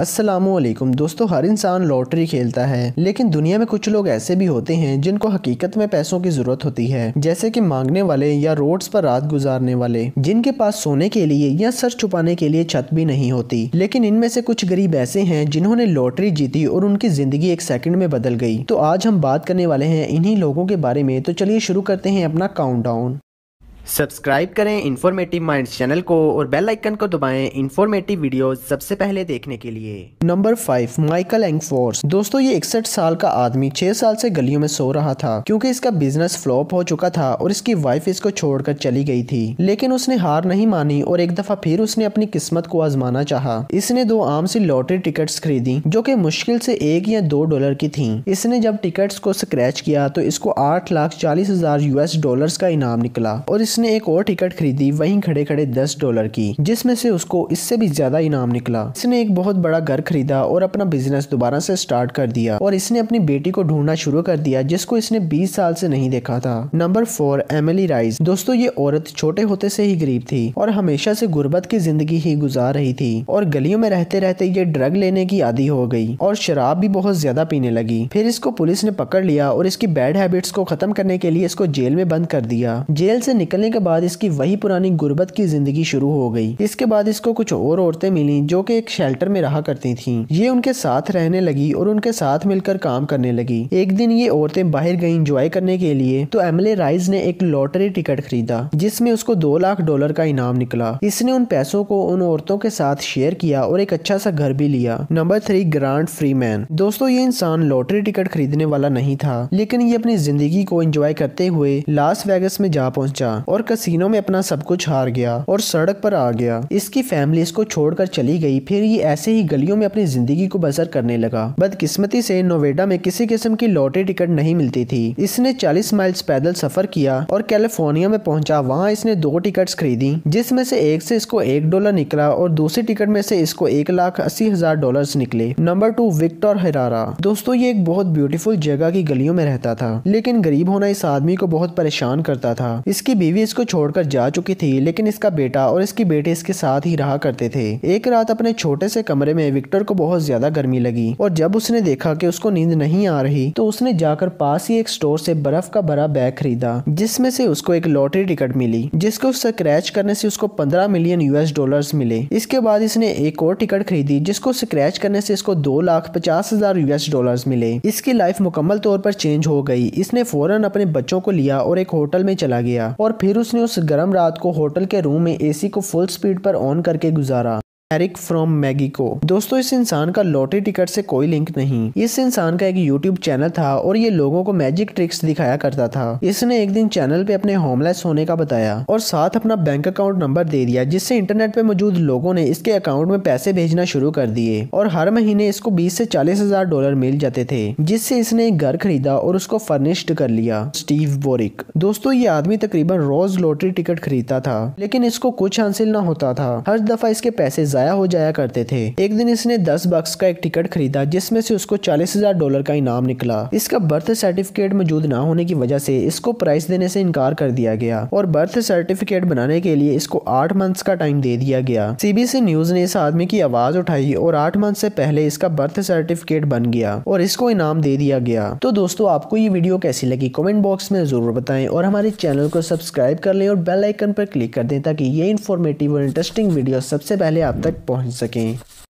अस्सलामुअलैकुम दोस्तों, हर इंसान लॉटरी खेलता है, लेकिन दुनिया में कुछ लोग ऐसे भी होते हैं जिनको हकीकत में पैसों की जरूरत होती है, जैसे कि मांगने वाले या रोड्स पर रात गुजारने वाले, जिनके पास सोने के लिए या सर छुपाने के लिए छत भी नहीं होती। लेकिन इनमें से कुछ गरीब ऐसे हैं जिन्होंने लॉटरी जीती और उनकी जिंदगी एक सेकंड में बदल गई। तो आज हम बात करने वाले हैं इन्हीं लोगों के बारे में। तो चलिए शुरू करते हैं अपना काउंटडाउन। सब्सक्राइब करें इन्फॉर्मेटिव माइंड्स चैनल को और बेल आइकन को दबाएं इन्फॉर्मेटिव वीडियोस सबसे पहले देखने के लिए। नंबर 5, माइकल एंगफोर्स। दोस्तों ये 61 साल का आदमी 6 साल से गलियों में सो रहा था क्योंकि इसका बिजनेस फ्लॉप हो चुका था और इसकी वाइफ इसको छोड़कर चली गई थी। लेकिन उसने हार नहीं मानी और एक दफा फिर उसने अपनी किस्मत को आजमाना चाहा। इसने 2 आम सी लॉटरी टिकट्स खरीदी जो कि मुश्किल से $1 या $2 की थी। इसने जब टिकट्स को स्क्रैच किया तो इसको $8,40,000 का इनाम निकला और इसने एक और टिकट खरीदी वहीं खड़े खड़े $10 की, जिसमें से उसको इससे भी ज्यादा इनाम निकला। इसने एक बहुत बड़ा घर खरीदा और अपना बिजनेस दोबारा से स्टार्ट कर दिया और इसने अपनी बेटी को ढूंढना शुरू कर दिया जिसको इसने 20 साल से नहीं देखा था। नंबर 4, एमिली राइज। दोस्तों ये औरत छोटे होते से ही गरीब थी और हमेशा से गुर्बत की जिंदगी ही गुजार रही थी और गलियों में रहते रहते ये ड्रग लेने की आदी हो गई और शराब भी बहुत ज्यादा पीने लगी। फिर इसको पुलिस ने पकड़ लिया और इसकी बैड हैबिट्स को खत्म करने के लिए इसको जेल में बंद कर दिया। जेल से निकलने के बाद इसकी वही पुरानी गुर्बत की जिंदगी शुरू हो गई। इसके बाद इसको कुछ और औरतें मिली जो कि एक शेल्टर में रहा करती थीं। ये उनके साथ रहने लगी और उनके साथ मिलकर काम करने लगी। एक दिन ये औरतें बाहर गईं एंजॉय करने के लिए तो एमिली राइज ने एक लॉटरी टिकट खरीदा जिसमें उसको $2 लाख का इनाम निकला। इसने उन पैसों को उन औरतों के साथ शेयर किया और एक अच्छा सा घर भी लिया। Number 3, Grant Freeman. दोस्तों ये इंसान लॉटरी टिकट खरीदने वाला नहीं था, लेकिन ये अपनी जिंदगी को एंजॉय करते हुए लास वेगास में जा पहुंचा और कसीनो में अपना सब कुछ हार गया और सड़क पर आ गया। इसकी फैमिली इसको छोड़कर चली गई। फिर ये ऐसे ही गलियों में अपनी जिंदगी को बसर करने लगा। बदकिस्मती से नोवेडा में किसी किस्म की लॉटरी टिकट नहीं मिलती थी। इसने 40 माइल्स पैदल सफर किया और कैलिफोर्निया में पहुंचा। वहां इसने 2 टिकट्स खरीदी जिसमें से एक से इसको $1 निकला और दूसरी टिकट में से इसको $1,80,000 निकले। Number 2, Victor Herrera. दोस्तों ये एक बहुत ब्यूटीफुल जगह की गलियों में रहता था, लेकिन गरीब होना इस आदमी को बहुत परेशान करता था। इसकी बीवी इसको छोड़कर जा चुकी थी, लेकिन इसका बेटा और इसकी बेटी इसके साथ ही रहा करते थे। एक रात अपने छोटे से कमरे में विक्टर को बहुत ज्यादा गर्मी लगी और जब उसने देखा कि उसको नींद नहीं आ रही तो उसने जाकर पास ही एक स्टोर से बर्फ का भरा बैग खरीदा जिसमें से उसको एक लॉटरी टिकट मिली जिसको स्क्रैच करने से उसको $15 मिलियन मिले। इसके बाद इसने एक और टिकट खरीदी जिसको स्क्रैच करने से इसको $2,50,000 मिले। इसकी लाइफ मुकम्मल तौर पर चेंज हो गई। इसने फौरन अपने बच्चों को लिया और एक होटल में चला गया और फिर उसने उस गर्म रात को होटल के रूम में एसी को फुल स्पीड पर ऑन करके गुजारा। एरिक फ्रॉम मैगी को। दोस्तों इस इंसान का लॉटरी टिकट से कोई लिंक नहीं। इस इंसान का एक यूट्यूब चैनल था और ये लोगों को मैजिक ट्रिक्स दिखाया करता था। इसने एक दिन चैनल पे अपने होमलेस होने का बताया और साथ अपना बैंक अकाउंट नंबर दे दिया, जिससे इंटरनेट पे मौजूद लोगों ने इसके अकाउंट में पैसे भेजना शुरू कर दिए और हर महीने इसको $20,000 से $40,000 मिल जाते थे, जिससे इसने एक घर खरीदा और उसको फर्निश्ड कर लिया। स्टीव बोरिक। दोस्तों ये आदमी तकरीबन रोज लॉटरी टिकट खरीदता था, लेकिन इसको कुछ हासिल न होता था। हर दफा इसके पैसे हो जाया करते थे। एक दिन इसने $10 का एक टिकट खरीदा जिसमें से उसको $40,000 का इनाम निकला। इसका बर्थ सर्टिफिकेट मौजूद ना होने की वजह से इसको प्राइस देने से इनकार कर दिया गया और बर्थ सर्टिफिकेट बनाने के लिए इसको 8 मंथ्स का टाइम दे दिया गया। सीबीसी न्यूज ने इस आदमी की आवाज उठाई और 8 मंथ से पहले इसका बर्थ सर्टिफिकेट बन गया और इसको इनाम दे दिया गया। तो दोस्तों आपको ये वीडियो कैसी लगी कमेंट बॉक्स में जरूर बताएं और हमारे चैनल को सब्सक्राइब कर लें और बेल आइकन पर क्लिक कर दें ताकि ये इन्फॉर्मेटिव और इंटरेस्टिंग वीडियो सबसे पहले आप तक पहुंच सकें।